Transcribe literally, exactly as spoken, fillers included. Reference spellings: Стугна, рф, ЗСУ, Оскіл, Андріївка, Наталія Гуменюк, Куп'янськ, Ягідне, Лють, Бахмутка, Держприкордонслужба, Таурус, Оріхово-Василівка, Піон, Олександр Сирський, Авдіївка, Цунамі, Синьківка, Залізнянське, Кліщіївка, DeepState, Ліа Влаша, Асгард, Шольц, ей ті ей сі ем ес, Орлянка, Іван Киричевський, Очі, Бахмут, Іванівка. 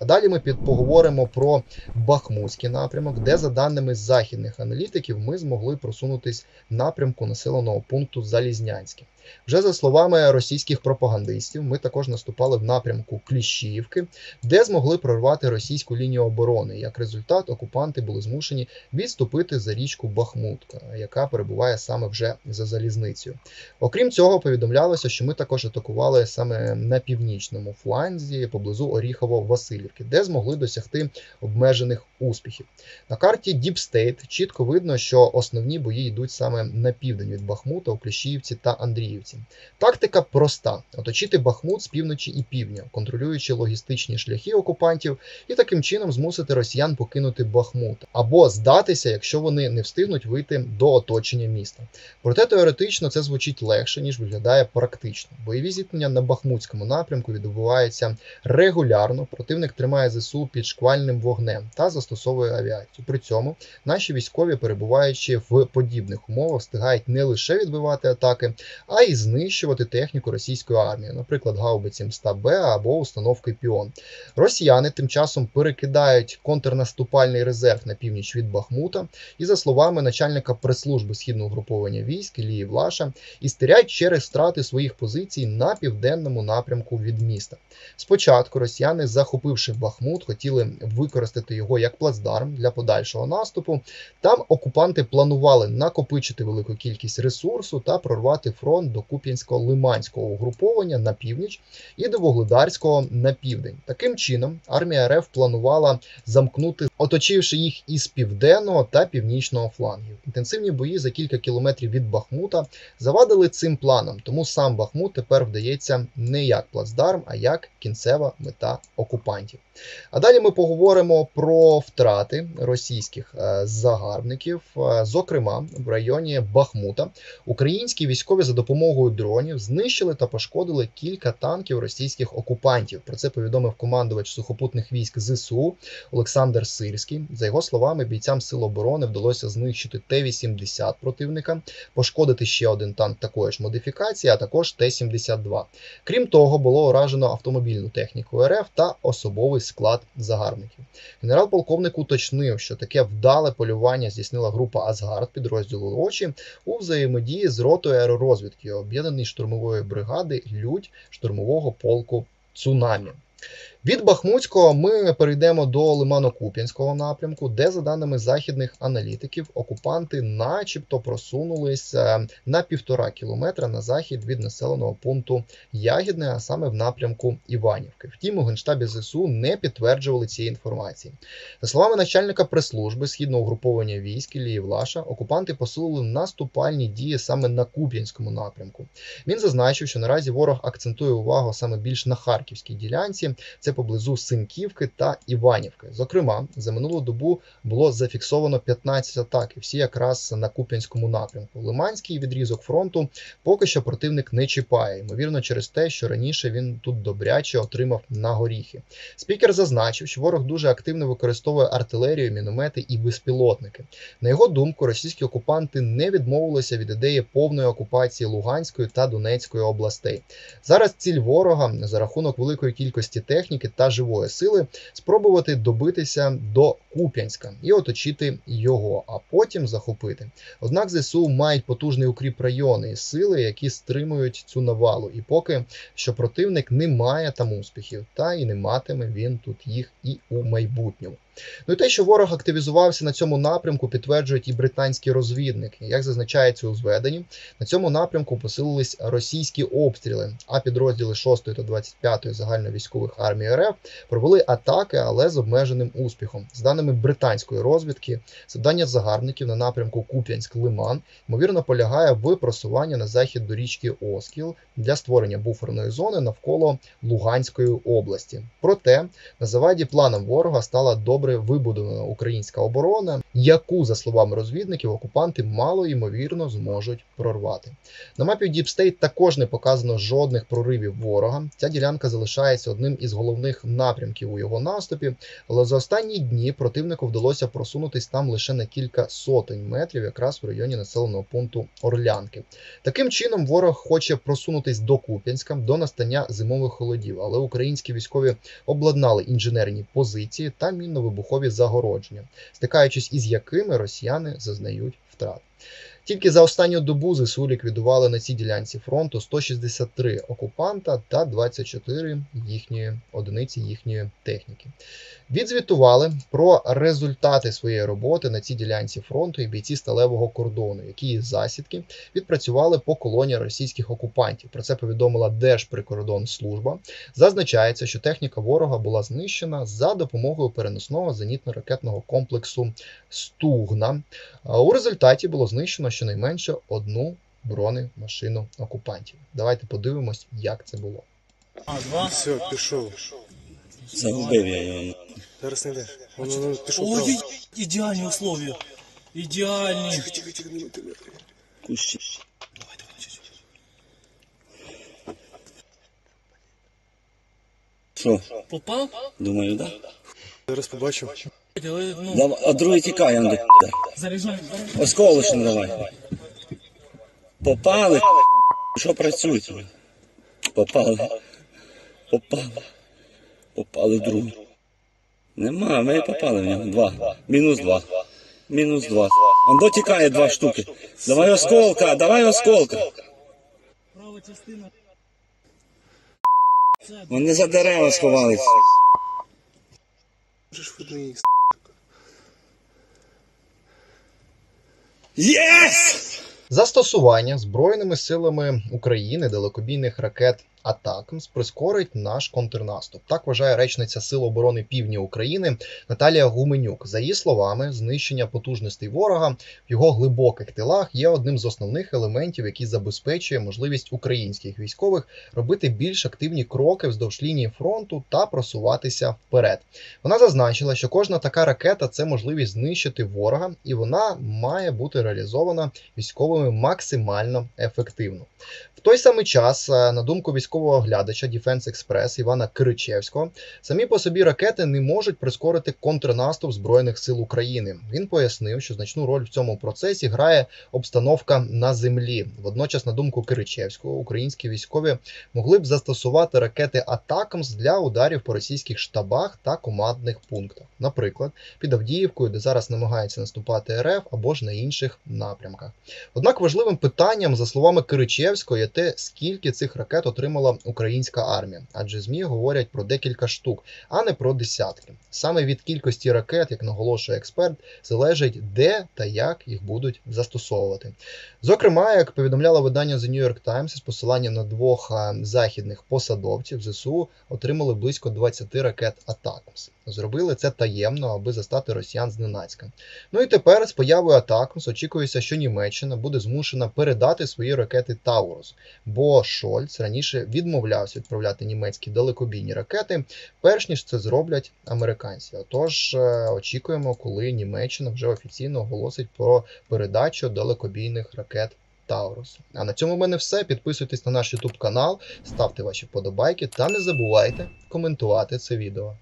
А далі ми поговоримо про Бахмутський напрямок, де, за даними західних аналітиків, ми змогли просунутись в напрямку населеного пункту Залізнянське. Вже за словами російських пропагандистів, ми також наступали в напрямку Кліщіївки, де змогли прорвати російську лінію оборони. Як результат, окупанти були змушені відступити за річку Бахмутка, яка перебуває саме вже за залізницею. Окрім цього, повідомлялося, що ми також атакували саме на північному фланзі, поблизу Оріхово-Василівки, де змогли досягти обмежених успіхів. На карті DeepState чітко видно, що основні бої йдуть саме на південь від Бахмута, у Кліщіївці та Андріївці. Тактика проста – оточити Бахмут з півночі і півдня, контролюючи логістичні шляхи окупантів і таким чином змусити росіян покинути Бахмут, або здатися, якщо вони не встигнуть вийти до оточення міста. Проте теоретично це звучить легше, ніж виглядає практично. Бойові зіткнення на Бахмутському напрямку відбуваються регулярно, противник тримає ЗСУ під шквальним вогнем та застосовує авіацію. При цьому наші військові, перебуваючи в подібних умовах, встигають не лише відбивати атаки, а а й знищувати техніку російської армії, наприклад, гаубиці ем ес те бе або установки «Піон». Росіяни тим часом перекидають контрнаступальний резерв на північ від Бахмута і, за словами начальника прес-служби Східного угруповання військ Лії Влаша, істерять через втрати своїх позицій на південному напрямку від міста. Спочатку росіяни, захопивши Бахмут, хотіли використати його як плацдарм для подальшого наступу. Там окупанти планували накопичити велику кількість ресурсу та прорвати фронт до Куп'янсько-Лиманського угруповання на північ і до Вугледарського на південь. Таким чином, армія РФ планувала замкнути, оточивши їх із південного та північного флангів. Інтенсивні бої за кілька кілометрів від Бахмута завадили цим планам, тому сам Бахмут тепер вдається не як плацдарм, а як кінцева мета окупантів. А далі ми поговоримо про втрати російських загарбників. Зокрема, в районі Бахмута українські військові за допомогою дронів знищили та пошкодили кілька танків російських окупантів. Про це повідомив командувач сухопутних військ зе се у Олександр Сирський. За його словами, бійцям Сил оборони вдалося знищити те вісімдесят противника, пошкодити ще один танк такої ж модифікації, а також те сімдесят два. Крім того, було уражено автомобільну техніку РФ та особовий склад загарбників. Генерал-полковник уточнив, що таке вдале полювання здійснила група «Асгард» підрозділу «Очі» у взаємодії з ротою аеророзвідки об'єднаної штурмової бригади «Лють» штурмового полку «Цунамі». Від Бахмутського ми перейдемо до Лимано-Куп'янського напрямку, де, за даними західних аналітиків, окупанти начебто просунулися на півтора кілометра на захід від населеного пункту Ягідне, а саме в напрямку Іванівки. Втім, у Генштабі зе се у не підтверджували цієї інформації. За словами начальника прес-служби Східного угруповання військ Лії Влаша, окупанти посилили наступальні дії саме на Куп'янському напрямку. Він зазначив, що наразі ворог акцентує увагу саме більш на харківській ділянці, це поблизу Синьківки та Іванівки. Зокрема, за минулу добу було зафіксовано п'ятнадцять атак, всі якраз на Куп'янському напрямку. Лиманський відрізок фронту поки що противник не чіпає, ймовірно через те, що раніше він тут добряче отримав на горіхи. Спікер зазначив, що ворог дуже активно використовує артилерію, міномети і безпілотники. На його думку, російські окупанти не відмовилися від ідеї повної окупації Луганської та Донецької областей. Зараз ціль ворога, за рахунок великої кількості техніки та живої сили, спробувати добитися до Куп'янська і оточити його, а потім захопити. Однак зе се у мають потужний укріп райони і сили, які стримують цю навалу. І поки що противник не має там успіхів, та і не матиме він тут їх і у майбутньому. Ну і те, що ворог активізувався на цьому напрямку, підтверджують і британські розвідники. Як зазначається у зведенні, на цьому напрямку посилились російські обстріли, а підрозділи шостої та двадцять п'ятої загальновійськових армій РФ провели атаки, але з обмеженим успіхом. З даними британської розвідки, завдання загарбників на напрямку Куп'янськ-Лиман, ймовірно, полягає в просуванні на захід до річки Оскіл для створення буферної зони навколо Луганської області. Проте, на заваді планам ворога стала добре вибудована українська оборона, яку, за словами розвідників, окупанти мало ймовірно зможуть прорвати. На мапі Deep State також не показано жодних проривів ворога. Ця ділянка залишається одним із головних основних напрямків у його наступі, але за останні дні противнику вдалося просунутись там лише на кілька сотень метрів, якраз в районі населеного пункту Орлянки. Таким чином ворог хоче просунутись до Куп'янська, до настання зимових холодів, але українські військові обладнали інженерні позиції та мінно-вибухові загородження, стикаючись із якими росіяни зазнають втрат. Тільки за останню добу ЗСУ ліквідували на цій ділянці фронту сто шістдесят три окупанта та двадцять чотири їхньої одиниці їхньої техніки. Відзвітували про результати своєї роботи на цій ділянці фронту і бійці сталевого кордону, які із засідки відпрацювали по колоні російських окупантів. Про це повідомила Держприкордонслужба. Зазначається, що техніка ворога була знищена за допомогою переносного зенітно-ракетного комплексу «Стугна». У результаті було знищено щонайменше одну бронемашину окупантів. Давайте подивимось, як це було. Все, пішов. Загубив я його. Зараз не йде. Воно пішов право. Ой, ідеальні условия. Ідеальні. Тихо, тихо, тихо, не мати. Кущі. Давай, давай, чуть-чуть. Що? Попав? Думаю, так. Зараз побачу. А другий тікає, Андрій. Осколочно давай. Попали, що працюють? Попали. Попали. Попали в другу. Нема, ми попали в нього. Два. Мінус два. Мінус два. Андо тікає два штуки. Давай осколка, давай осколка. Вони за дерева сховались. Єс! Застосування Збройними силами України далекобійних ракет «ей ті ей сі ем ес» прискорить наш контрнаступ. Так вважає речниця Сил оборони Півдня України Наталія Гуменюк. За її словами, знищення потужностей ворога в його глибоких тилах є одним з основних елементів, який забезпечує можливість українських військових робити більш активні кроки вздовж лінії фронту та просуватися вперед. Вона зазначила, що кожна така ракета – це можливість знищити ворога, і вона має бути реалізована військовими максимально ефективно. В той самий час, на думку військових, військового оглядача Defense Express Івана Киричевського, самі по собі ракети не можуть прискорити контрнаступ Збройних сил України. Він пояснив, що значну роль в цьому процесі грає обстановка на землі. Водночас, на думку Киричевського, українські військові могли б застосувати ракети «ей ті ей сі ем ес» для ударів по російських штабах та командних пунктах. Наприклад, під Авдіївкою, де зараз намагається наступати РФ, або ж на інших напрямках. Однак важливим питанням, за словами Киричевського, є те, скільки цих ракет отримали мала українська армія, адже ЗМІ говорять про декілька штук, а не про десятки. Саме від кількості ракет, як наголошує експерт, залежить, де та як їх будуть застосовувати. Зокрема, як повідомляло видання The New York Times з посиланням на двох західних посадовців, ЗСУ отримали близько двадцять ракет «ей ті ей сі ем ес». Зробили це таємно, аби застати росіян зненацька. Ну і тепер з появою «ей ті ей сі ем ес» очікується, що Німеччина буде змушена передати свої ракети «Таурус», бо Шольц раніше відмовлявся відправляти німецькі далекобійні ракети, перш ніж це зроблять американці. Отож, очікуємо, коли Німеччина вже офіційно оголосить про передачу далекобійних ракет «Таурус». А на цьому в мене все. Підписуйтесь на наш YouTube канал, ставте ваші вподобайки та не забувайте коментувати це відео.